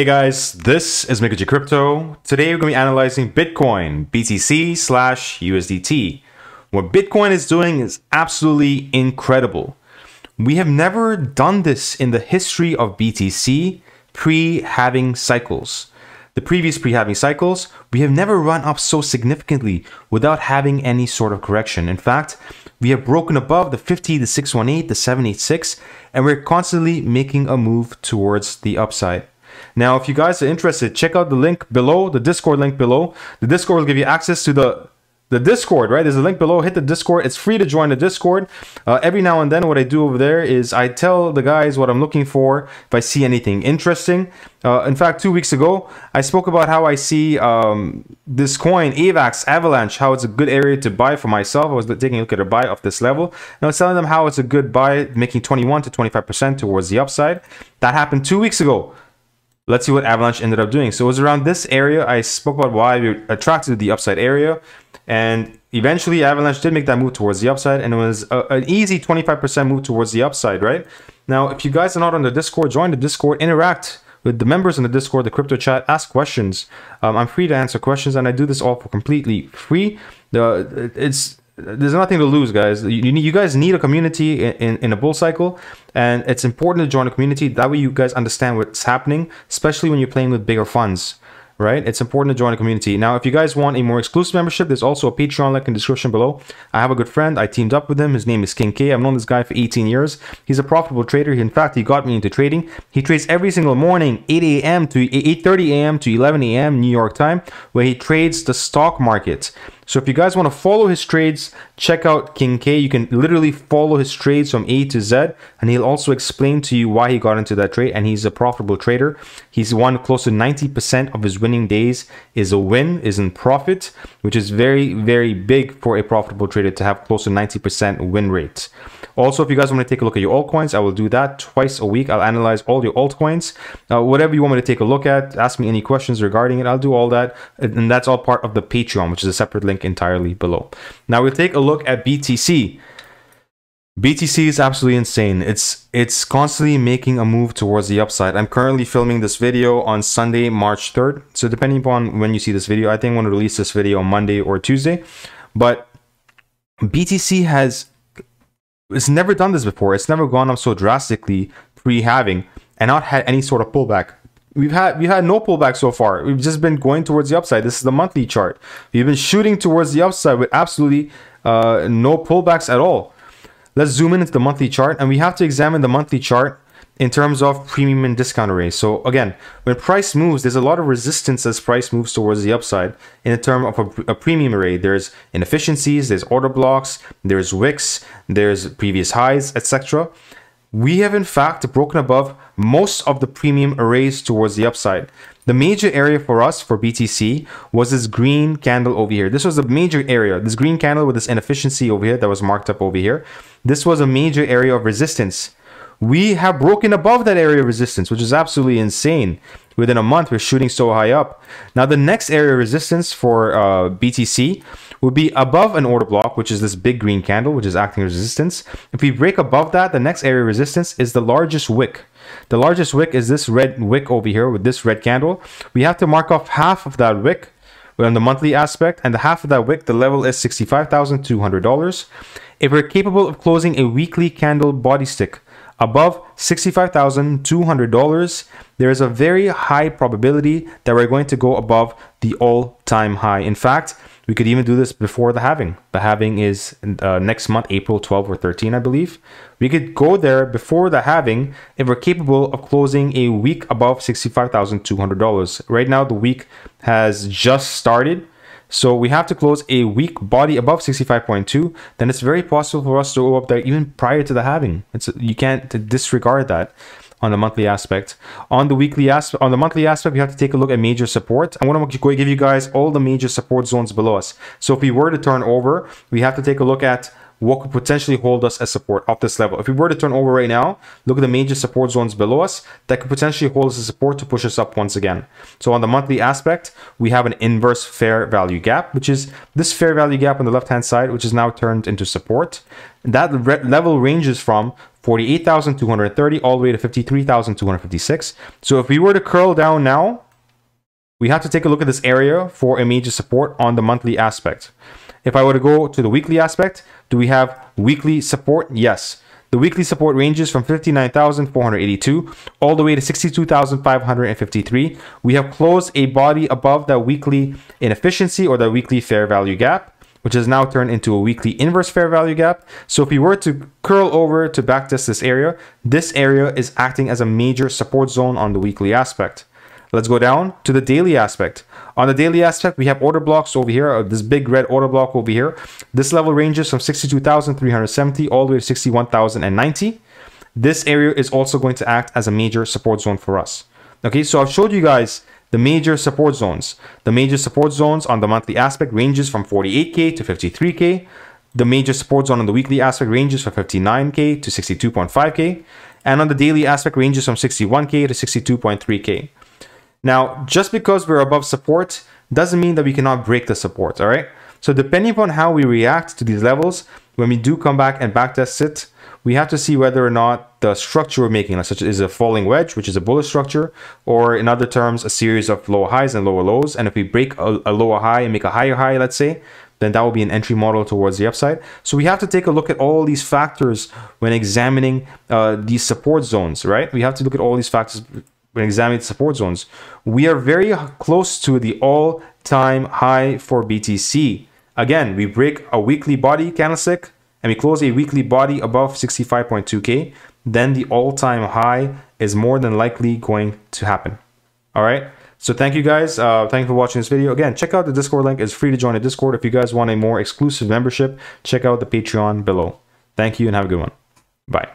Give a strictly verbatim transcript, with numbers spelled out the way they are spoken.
Hey guys, this is Mikuji Crypto. Today we're going to be analyzing Bitcoin, B T C slash U S D T. What Bitcoin is doing is absolutely incredible. We have never done this in the history of B T C pre-halving cycles. The previous pre-halving cycles, we have never run up so significantly without having any sort of correction. In fact, we have broken above the fifty, the six one eight, the seven eighty-six, and we're constantly making a move towards the upside. Now, if you guys are interested, check out the link below, the Discord link below. The Discord will give you access to the, the Discord, right? There's a link below. Hit the Discord. It's free to join the Discord. Uh, every now and then, what I do over there is I tell the guys what I'm looking for if I see anything interesting. Uh, in fact, two weeks ago, I spoke about how I see um, this coin, AVAX, Avalanche, how it's a good area to buy for myself. I was taking a look at a buy off this level. And I was telling them how it's a good buy, making twenty-one to twenty-five percent towards the upside. That happened two weeks ago. Let's see what Avalanche ended up doing. So it was around this area. I spoke about why we were attracted to the upside area. And eventually Avalanche did make that move towards the upside. And it was a, an easy twenty-five percent move towards the upside, right? Now, if you guys are not on the Discord, join the Discord, interact with the members in the Discord, the crypto chat, ask questions. Um, I'm free to answer questions. And I do this all for completely free. Uh, it's... There's nothing to lose, guys. You, you guys need a community in, in, in a bull cycle, and it's important to join a community. That way you guys understand what's happening, especially when you're playing with bigger funds, right? It's important to join a community. Now, if you guys want a more exclusive membership, there's also a Patreon link in the description below. I have a good friend. I teamed up with him. His name is King K. I've known this guy for eighteen years. He's a profitable trader. In fact, he got me into trading. He trades every single morning, eight a m to eight thirty a m to eleven a m New York time, where he trades the stock market. So if you guys want to follow his trades, check out King K. You can literally follow his trades from A to Z, and he'll also explain to you why he got into that trade, and he's a profitable trader. He's won close to ninety percent of his winning days is a win, is in profit, which is very, very big for a profitable trader to have close to ninety percent win rate. Also, if you guys want to take a look at your altcoins, I will do that twice a week. I'll analyze all your altcoins. Uh, whatever you want me to take a look at, ask me any questions regarding it, I'll do all that. And that's all part of the Patreon, which is a separate link entirely below. Now we'll take a look at B T C. B T C is absolutely insane. It's it's constantly making a move towards the upside. I'm currently filming this video on Sunday, March third. So depending upon when you see this video, I think I'm going to release this video on Monday or Tuesday. But B T C has it's never done this before. It's never gone up so drastically pre-halving and not had any sort of pullback. We've had we've had no pullback so far. We've just been going towards the upside. This is the monthly chart. We've been shooting towards the upside with absolutely uh, no pullbacks at all. Let's zoom in into the monthly chart, and we have to examine the monthly chart in terms of premium and discount array. So again, when price moves, there's a lot of resistance as price moves towards the upside in the term of a, a premium array. There's inefficiencies, there's order blocks, there's wicks, there's previous highs, et cetera. We have in fact broken above most of the premium arrays towards the upside. The major area for us for B T C was this green candle over here. This was a major area, this green candle with this inefficiency over here that was marked up over here. This was a major area of resistance. We have broken above that area of resistance, which is absolutely insane. Within a month, we're shooting so high up. Now, the next area of resistance for uh, B T C would be above an order block, which is this big green candle, which is acting as resistance. If we break above that, the next area of resistance is the largest wick. The largest wick is this red wick over here with this red candle. We have to mark off half of that wick on the monthly aspect, and the half of that wick, the level is sixty-five thousand two hundred dollars. If we're capable of closing a weekly candle body stick above sixty-five thousand two hundred dollars, there is a very high probability that we're going to go above the all-time high. In fact, we could even do this before the halving. The halving is uh, next month, April twelfth or thirteenth, I believe. We could go there before the halving if we're capable of closing a week above sixty-five thousand two hundred dollars. Right now, the week has just started. So we have to close a weak body above sixty-five point two, then it's very possible for us to go up there even prior to the halving. It's, you can't disregard that on the monthly aspect. On the weekly aspect, on the monthly aspect, we have to take a look at major support. I want to go give you guys all the major support zones below us. So if we were to turn over, we have to take a look at what could potentially hold us as support off this level. If we were to turn over right now, look at the major support zones below us that could potentially hold us as support to push us up once again. So on the monthly aspect, we have an inverse fair value gap, which is this fair value gap on the left-hand side, which is now turned into support. That level ranges from forty-eight thousand two hundred thirty all the way to fifty-three thousand two hundred fifty-six. So if we were to curl down now, we have to take a look at this area for immediate support on the monthly aspect. If I were to go to the weekly aspect, do we have weekly support? Yes. The weekly support ranges from fifty-nine thousand four hundred eighty-two all the way to sixty-two thousand five hundred fifty-three. We have closed a body above that weekly inefficiency or the weekly fair value gap, which has now turned into a weekly inverse fair value gap. So if we were to curl over to backtest this area, this area is acting as a major support zone on the weekly aspect. Let's go down to the daily aspect. On the daily aspect, we have order blocks over here, or this big red order block over here. This level ranges from sixty-two thousand three hundred seventy all the way to sixty-one thousand ninety. This area is also going to act as a major support zone for us. Okay, so I've showed you guys the major support zones. The major support zones on the monthly aspect ranges from forty-eight K to fifty-three K. The major support zone on the weekly aspect ranges from fifty-nine K to sixty-two point five K. And on the daily aspect ranges from sixty-one K to sixty-two point three K. Now, just because we're above support doesn't mean that we cannot break the support, all right? So depending upon how we react to these levels, when we do come back and backtest it, we have to see whether or not the structure we're making, like such as a falling wedge, which is a bullish structure, or in other terms, a series of lower highs and lower lows. And if we break a, a lower high and make a higher high, let's say, then that will be an entry model towards the upside. So we have to take a look at all these factors when examining uh, these support zones, right? We have to look at all these factors when examining support zones. We are very close to the all-time high for B T C. Again, we break a weekly body candlestick and we close a weekly body above sixty-five point two K, then the all-time high is more than likely going to happen. All right, so thank you guys. Uh, thank you for watching this video. Again, check out the Discord link. It's free to join the Discord. If you guys want a more exclusive membership, check out the Patreon below. Thank you and have a good one. Bye.